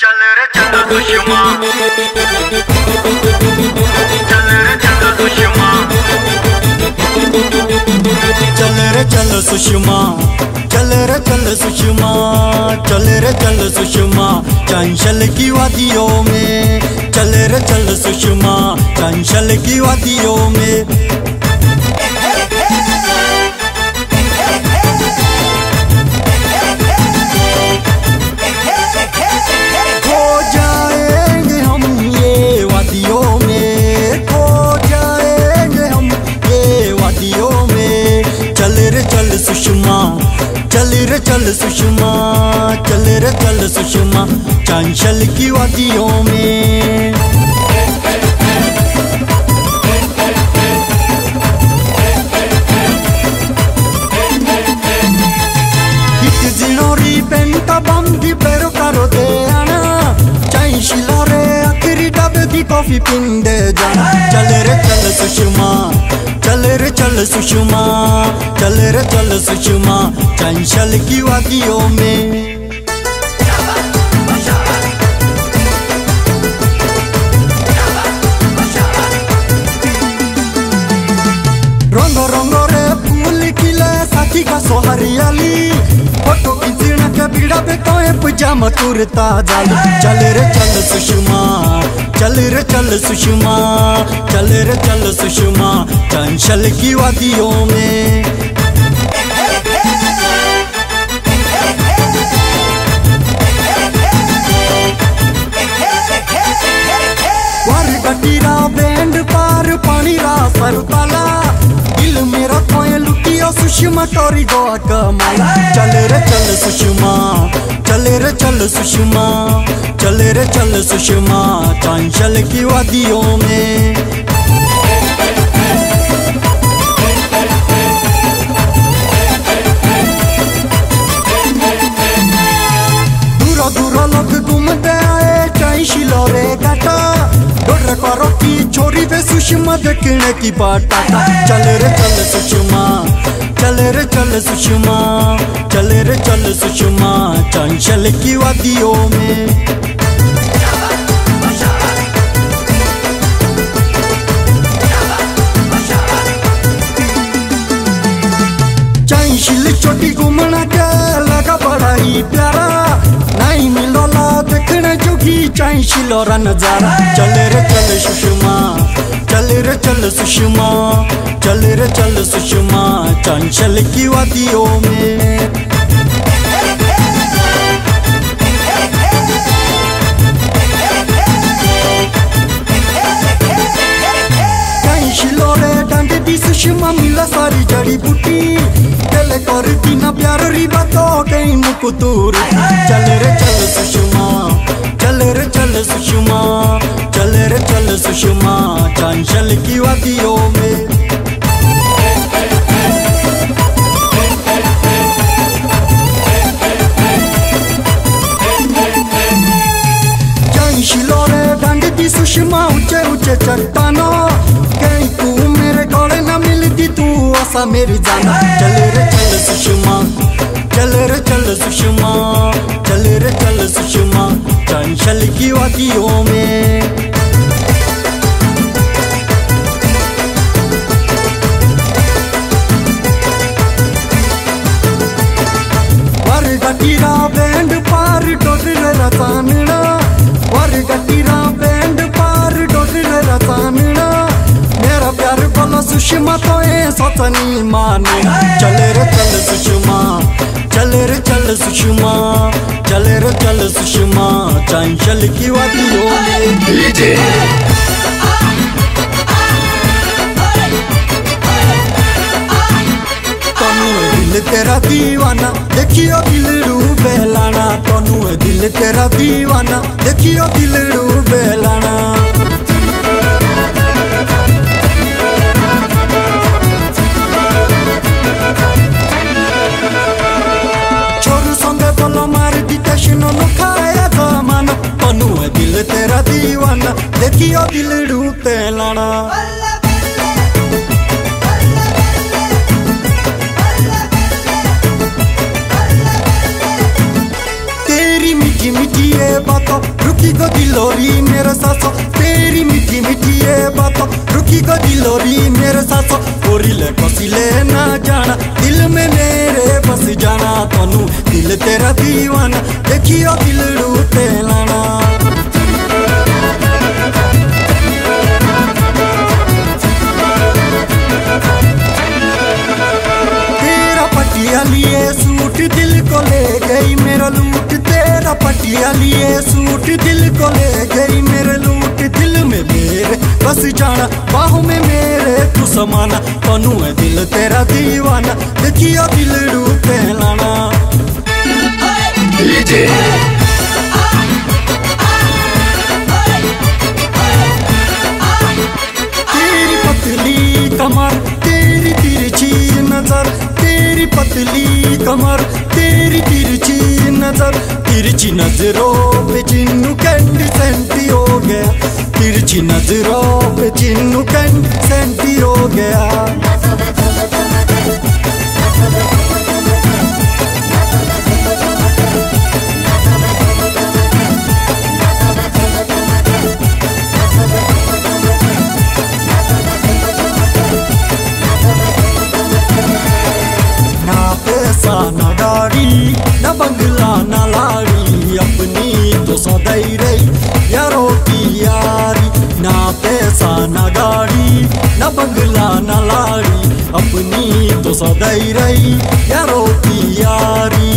चल रे चल सुषमा, चल रे चल सुषमा, चल रे चल सुषमा, चल रे चल सुषमा, चल रे चल सुषमा चंचल की वादियों में, चल रे चल सुषमा चंचल की वादियों में। चल सुषमा, चल रे चल सुषमा चांचल की वादियों में। इत जिनोरी पेंटा बंदी पेरो कारो दे आना चांशिला रे आखिरी डबे की कॉफी पिंदे जाना। चल रे चल सुषमा, चल रे चल सुषमा, चल रे चल सुषमा चंचल की वादियों में। रंग रंग रे फूल खिले साथी का सोहरियाली फोटो खींचना के बीड़ा पे तो पजामा तुरता जाली। चल रे चल सुषमा, चल रे चल सुषमा, चल रे चल सुषमा चंचल की वादियों में। सुषमा टोरी गोवा का माला। चल रे चल सुषमा, चल रे चल सुषमा, चल रे चल सुषमा चांचल की वादियों में। दूरों दूरों लोग घूमते आए चाइशिलो रे घाटा डोर करो की छोरी वे सुषमा देखने की बाटा। चल रे चल सुषमा, चल रे चल सुषमा, चल रे चल सुषमा चंचल की वादियों में। चंचल छोटी घूमना के लगा बड़ा ही प्यारा नहीं मिलोला देखने जोगी चंचल और नजारा। चल रे चल सुषमा, चल रे चल सुषमा, चल रे चल सुषमा चंचल की वादियों में। चंचलो रे डांडे दी सुषमा मिला सारी जड़ी बूटी दिल करती ना प्यार री बातों के मुकुतूर। चल रे चल सुषमा, चल रे चल सुषमा, चल रे चल सुषमा चंचल की वादियों में। चंचलो रे डांडी दी सुषमा ऊंचे ऊंचे चट्टानों कहीं तू मेरे गले न मिलती तू आशा मेरी जाना। चल रे चल सुषमा, चल रे चल सुषमा, चल रे चल सुषमा चंचल की वादियों में। गटीरा बैंड पार डोर रसानड़ा और गटीरा बैंड पार डोर रसानड़ा मेरा प्यार बोला सुषमा तो ये सोचनी माने। चल रे चल सुषमा, चल रे चल सुषमा, चल रे चल सुषमा चंचल की वादियों में। तेरा दीवाना देखियो दिलड़ू बहलाना तनु दिल तेरा दीवाना देखियो दिलड़ू बहलाना। छोरू संगे बोलो मार दीते सुनो खाया जमाना तनु दिल तेरा दीवाना देखियो दिलड़ू बहलाना। रुकी गो दिलोरी मेरे सासो तेरी मीठी मीठी ये बातों, रुकी गो दिलोरी मेरे सासो कोरिले कसिले ना जाना, दिल में मेरे बस जाना, तनु दिल तेरा दीवाना, देखियो दिल रूठे लाना। तेरा पटिया लिए सूट दिल को ले गई मेरा लूट, तेरा पटिया लिए सूट दिल को ले गई मेरे लूट, दिल में मेरे बस जाना, बाहों में मेरे तू समाना, तनु है दिल तेरा दीवाना, देखियो दिल रूठे लाना। तेरी पतली कमर, तेरी तिरछी नजर, तेरी पतली कमर, तेरी तिरछी नजर, तिरछी नजरों पे चिन्नू कैंडी सेंटी हो गया, तिरछी नजरों पे चिन्नू कैंडी सेंटी हो गया। ना गाड़ी ना बंगला ना लाड़ी अपनी तो सदाई रही यारो की यारी, ना पैसा ना गाड़ी ना बंगला ना लाड़ी अपनी तो सदाई रही यारो की यारी।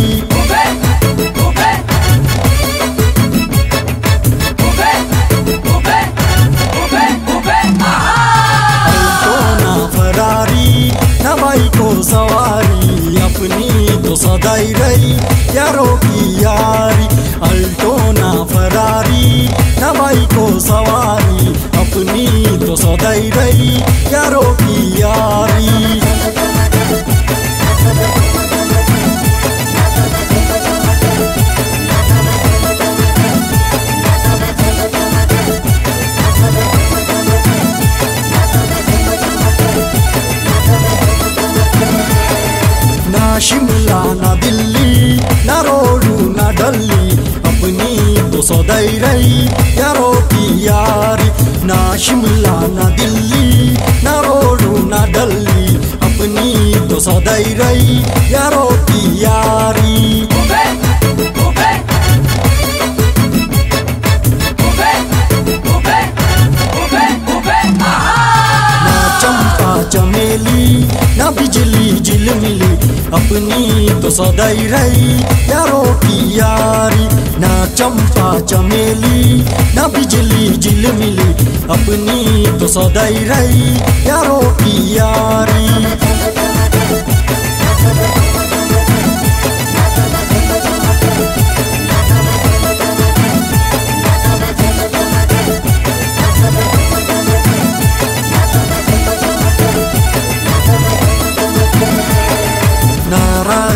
तो ना फरारी ना बाइक को सवारी अपनी तो सदाई रही यारो की यारी, अल्टो ना फरारी ना बाइक को सवारी अपनी तो सदाई रही यारो की यारी। ना शिमला ना दिल्ली ना रोडू ना डल्ली अपनी तो सदाई रही यारो की यारी, ना शिमला ना दिल्ली ना रोडू ना डल्ली अपनी तो सदाई रही यारो की यारी। ना चंपा चमेली ना बिजली झिलमिली अपनी तो सदाई रही यारो की यारी, ना चंपा चमेली ना बिजली झिलमिली अपनी तो सदाई रही यारो की यारी।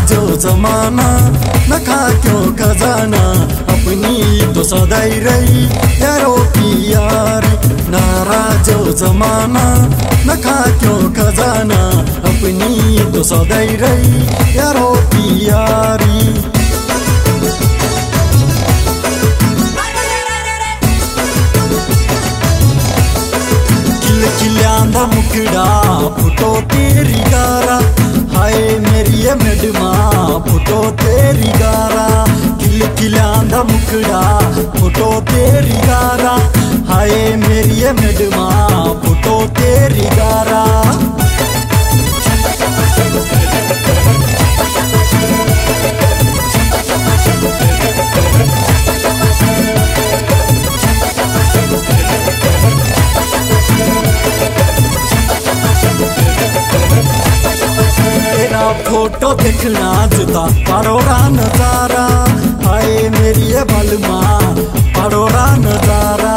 जो जमाना न खा क्यों खजाना अपनी तो सदाई रही यारो की यारी, नाराज जो जमाना न खा क्यों खजाना अपनी तो सदाई रही यारो की यारी। खिल खिलियांदा मुखड़ा फुटो तेरी गारा, हाय मेरिये मडमा फोटो तेरी गारा, खिल खिलियांदा मुखड़ा फोटो तेरी गारा, हाय मेरिये मडमा फोटो तेरी गारा। फोटो देखना जुदा परोड़ा नजारा, हाय मेरी ये बलमा परोड़ा नजारा,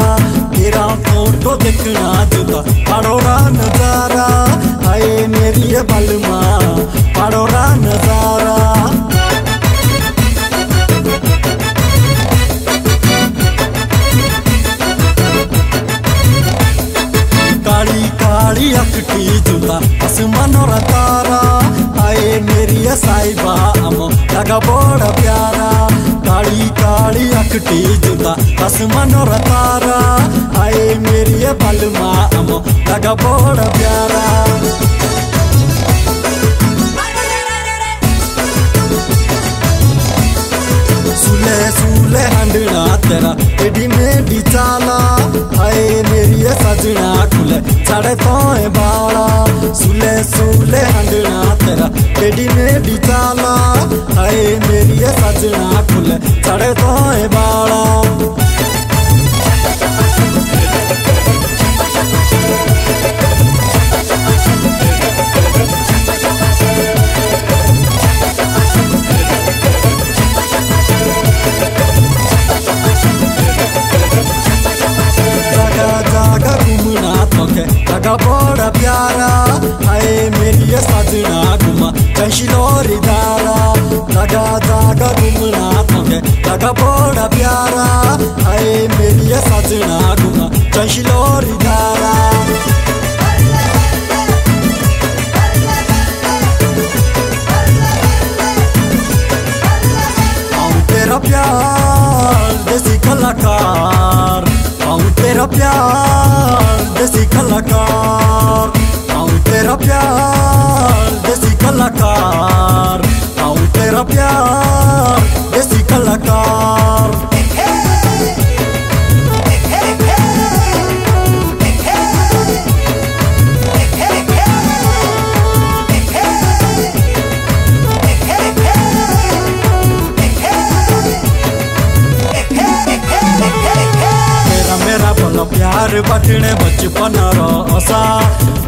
तेरा फोटो देखना जुदा परोड़ा नजारा, हाय मेरी ये बलमा परोड़ा नजारा। काली काली अखटी जुदा आसमान और तारा, हाय मेरी ये साहिबा अमो लगा बड़ा प्यारा, काली काली अखटी जुदा चश्मा नोरा तारा आए मेरिये बलमा अमो लगा बड़ा प्यारा। सुले सुले हंडना तेरा एडी में डिचाला आए मेरिये सजना खुले साढ़े तोए बाला। सुले सुले हंडना तेरा एडी में डिचाला आए मेरिये सजना खुले साढ़े तोए बाला। बड़ा प्यारा आए मेरिये सजना घुमा कंशिलोरी दारा लगा जागा घुमना तोके लगा बड़ा प्यारा आए मेरिये सजना घुमा कंशिलोरी दारा। आऊं तेरा प्यार देसी कलाकार आऊं तेरा प्यार देसी कलाकार आऊं तेरा प्यार देसी कलाकार आऊं तेरा प्यार देसी कलाकार। प्यार बटने बचपन रोसा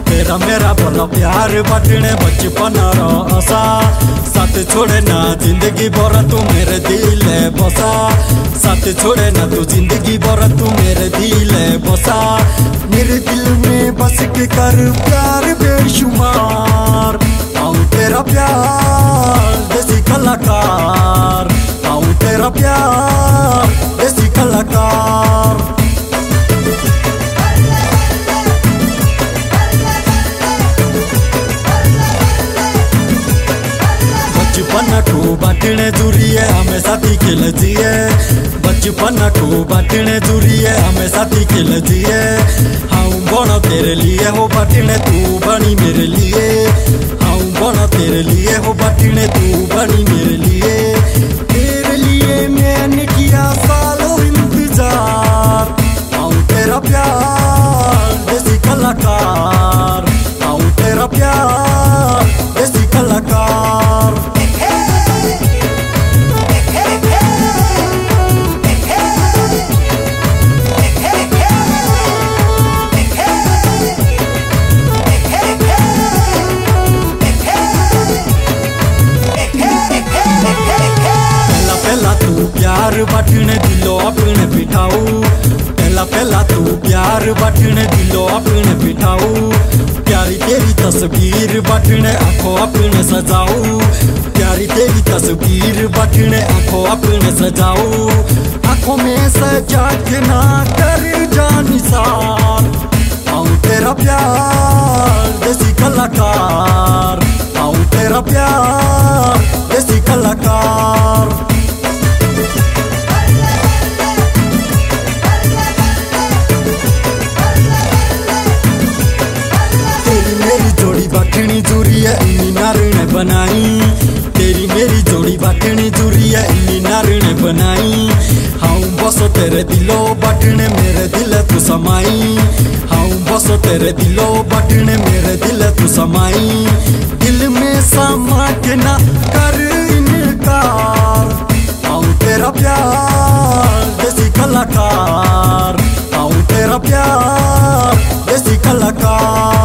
तेरा मेरा भला प्यार बटने बचपन रोसा साथ छोड़े ना जिंदगी भर तू मेरे दिल बसा साथ छोड़े ना तू जिंदगी भर तू मेरे दिल बसा। मेरे दिल में बस के कर प्यार बेशुमार आऊं तेरा प्यार देसी कलाकार आऊं तेरा प्यार देसी कलाकार। बचपन को बाटने दूरी है हमें साथी खेल जिए बचपन को बाटने दूरी है हमें साथी खेल जिए। हाँ बना तेरे लिए हो बाटने तू बनी मेरे लिए हाँ बना तेरे लिए हो बाटने तू बनी मेरे लिए। तेरे लिए मैंने किया सालों इंतजार आऊं तेरा प्यार देसी कलाकार आऊं तेरा प्यार देसी कलाकार। प्यार बटने दिलो अपने बिठाऊ पहला पहला तू प्यार बटने दिलो अपने बिठाऊ। प्यारी तेरी तस्वीर बटने आंखों अपने सजाऊ प्यारी तेरी तस्वीर बटने आंखों अपने सजाऊ। आंखों में सजा के ना कर जानी सार आऊं तेरा प्यार देसी कलाकार आऊं तेरा प्यार देसी कलाकार। बाटनी दूरी है इन्हीं नारे ने बनाई तेरी मेरी जोड़ी बाटनी दूरी है इन्हीं नारे ने बनाई। हाँ बसो तेरे दिलो बाटने मेरे दिल तू समाई हाँ बसो तेरे दिलो बाटने मेरे दिल तू समाई। दिल में समा के ना कर इनकार आऊं तेरा प्यार देसी कलाकार आऊं तेरा प्यार देसी कलाकार।